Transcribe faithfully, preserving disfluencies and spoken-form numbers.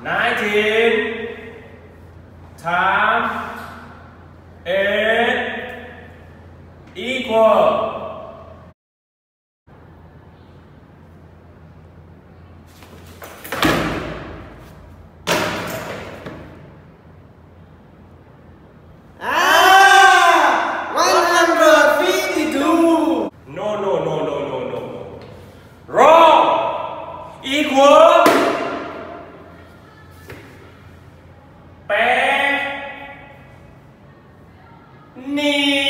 nineteen times eight equal. Nee.